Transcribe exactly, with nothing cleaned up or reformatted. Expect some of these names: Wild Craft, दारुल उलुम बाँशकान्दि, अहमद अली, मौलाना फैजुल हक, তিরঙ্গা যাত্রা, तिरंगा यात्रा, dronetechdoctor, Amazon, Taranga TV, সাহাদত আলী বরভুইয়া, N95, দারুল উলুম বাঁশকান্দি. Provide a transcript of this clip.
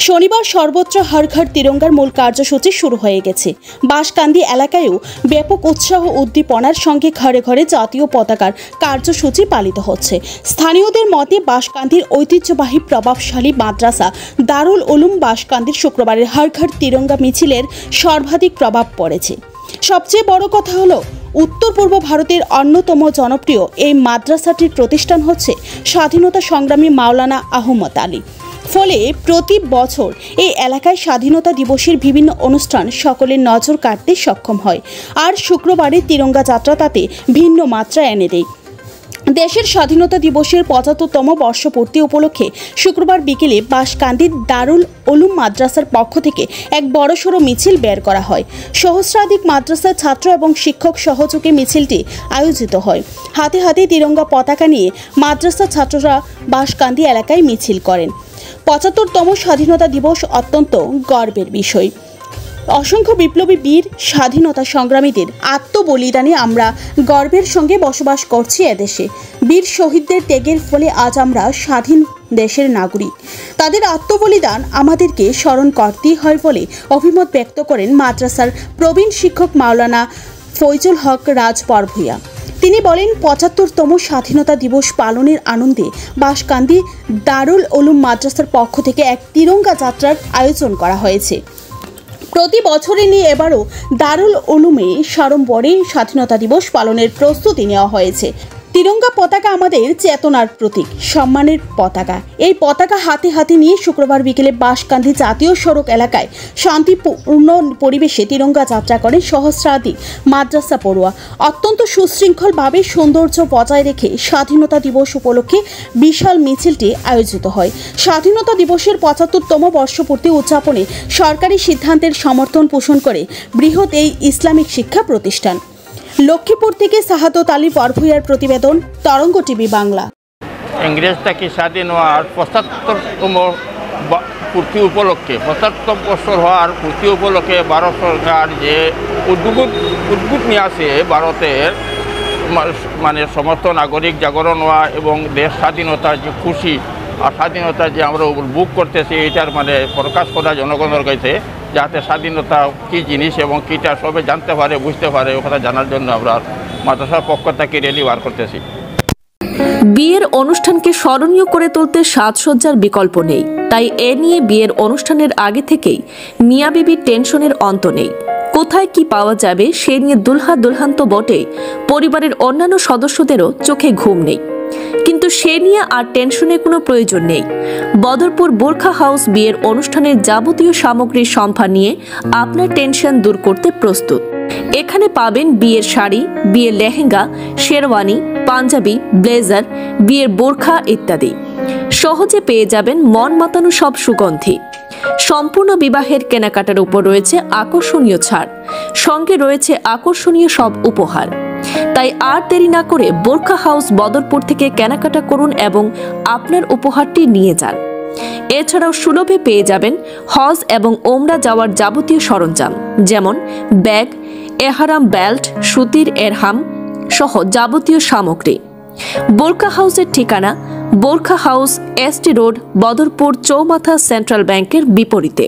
शनिवार सर्वत्र हर घर तिरंगार मूल कार्यसूची शुरू हो गए। बाँशकान्दि एलाकाय व्यापक उत्साह उद्दीपनार संगे घरे घरे जातीय पताकार कार्यसूची पालित होच्छे। स्थानीयदेर मते बाँशकान्दिर ऐतिह्यबाही प्रभावशाली माद्रासा दारुल उलुम बाँशकान्दि शुक्रवार हर घर तिरंगा मिछिलेर सर्वाधिक प्रभाव पड़ेछे। सबचेये बड़ कथा हलो उत्तर पूर्व भारतेर अन्यतम जनप्रिय एई माद्रासाटिर प्रतिष्ठान होच्छे स्वाधीनता संग्रामी मौलाना अहमद अली। फले प्रति बछर ए एलाकाय स्वाधीनता दिवसेर विभिन्न अनुष्ठान सकलेर नजर काटते सक्षम हय। आर शुक्रवारे तिरंगा यात्रा ताते भिन्न मात्रा एने देय। देशेर स्वाधीनता दिवसेर पचहत्तरतम वर्षपूर्ति उपलक्षे शुक्रवार बिकेले बाँशकान्दिर दारुल उलुम माद्रासार पक्ष थेके एक बड़सड़ो मिचिल बेर करा हय। सहस्राधिक माद्रासार छात्र एवं शिक्षक सहयोगे मिचिलटी आयोजित हय। हाथे हाथे तिरंगा पताका निये माद्रासार छात्ररा बाँशकान्दी एलाकाय मिचिल करेन। पचहत्तरतम स्वाधीनता दिवस अत्यंत गर्वेर विषय। असंख्य विप्लवी वीर स्वाधीनता संग्रामीदेर आत्मबलिदाने आमरा गर्वेर संगे बसबास करछि। ए देशे वीर शहीददेर त्यागेर फले आज आमरा स्वाधीन देशेर नागरिक। तादेर आत्मबलिदान आमादेरके स्मरण करतेई हय बले अभिमत व्यक्त करेन माद्रासार प्रवीण शिक्षक मौलाना फैजुल हक राजपरभुया। তিনি বলেন পঁচাত্তরতম স্বাধীনতা দিবস পালনের আনন্দে বাঁশকান্দি দারুল উলুম মাদ্রাসার পক্ষ থেকে এক তিরঙ্গা যাত্রার আয়োজন করা হয়েছে। প্রতি বছরই নিয়ে এবারও দারুল উলুমে সাড়ম্বরে স্বাধীনতা দিবস পালনের প্রস্তুতি নেওয়া হয়েছে। तिरंगा पताका आमादेर चेतनार प्रतीक, सम्मानेर पताका। ए पताका हाथे हाथे निये शुक्रवार बिकेले बाँशकान्दी जातीय सड़क एलाकाय शांतिपूर्ण परिवेशे तिरंगा यात्रा करेन सहस्राधिक माद्रासा पड़ुआ। अत्यंत सुशृंखलभावे सौंदर्य बजाय रेखे स्वाधीनता दिवस उपलक्षे विशाल मिछिलटी आयोजित हय। स्वाधीनता दिवसेर पचहत्तरतम वर्षपूर्ति उद्यापने सरकारी सिद्धांतेर समर्थन पोषण करे बृहत् एई इस्लामिक शिक्षा प्रतिष्ठान। लक्ष्मीपुर থেকে সাহাদত আলী বরভুইয়ার প্রতিবেদন, तरंग टीवी बांगला। इंग्रेजता की स्वाधीन हार पचहत्तरतम पूर्ति उपलक्षे पचहत्तर वर्ष हार पूर्ति उपलक्षे भारत सरकार जे उद्भूत उद्भूत नहीं आसे भारतेर मान समस्त नागरिक जागरण हुआ और देश स्वाधीनतार जो खुशी और स्वाधीनता जो हम उपभोग करते यार मैं प्रकाश करा जनगणर कैसे जाते स्वाधीनता की जिनिस एवं कीटा सबे जानते पारे बुझते पारे कथा जानार जन्य आमरा माद्रासार पक्ष थेके रैली बार करतेछि। বিয়ের অনুষ্ঠানকে স্মরণীয় করে তুলতে সাজসজ্জার বিকল্প নেই, তাই এ নিয়ে বিয়ের অনুষ্ঠানের আগে থেকেই মিয়া বিবি টেনশনের অন্ত নেই। কোথায় কি পাওয়া যাবে সে নিয়ে দুলহা দুলহান তো বটে, পরিবারের অন্যান্য সদস্যদেরও চোখে ঘুম নেই। কিন্তু সে নিয়ে আর টেনশনের কোনো প্রয়োজন নেই। বদরপুর বোর্খা হাউস বিয়ের অনুষ্ঠানের যাবতীয় সামগ্রীর সম্ভার নিয়ে আপনার টেনশন দূর করতে প্রস্তুত। এখানে পাবেন বিয়ের শাড়ি, বিয়ের লেহেঙ্গা, শেরওয়ানি, পাঞ্জাবি, ব্লেজার, বিয়ের বোরখা ইত্যাদি। সহজে পেয়ে যাবেন মন মাতানো সব সুগন্ধি। সম্পূর্ণ বিবাহের কেনাকাটার উপর রয়েছে আকর্ষণীয় ছাড়, সঙ্গে রয়েছে আকর্ষণীয় সব উপহার। তাই আর দেরি না করে বোরখা হাউস বদরপুর থেকে কেনাকাটা করুন এবং আপনার উপহারটি নিয়ে যান। এছাড়াও সুলভে পেয়ে যাবেন হজ এবং ওমরা যাওয়ার যাবতীয় সরঞ্জাম, যেমন ব্যাগ, এহরাম বেল্ট, সুতির এরহাম সহ যাবতীয় সামগ্রী। বোরখা হাউসের ঠিকানা Borkha house ST road, Badarpur চৌমাথা সেন্ট্রাল ব্যাংকের বিপরীতে।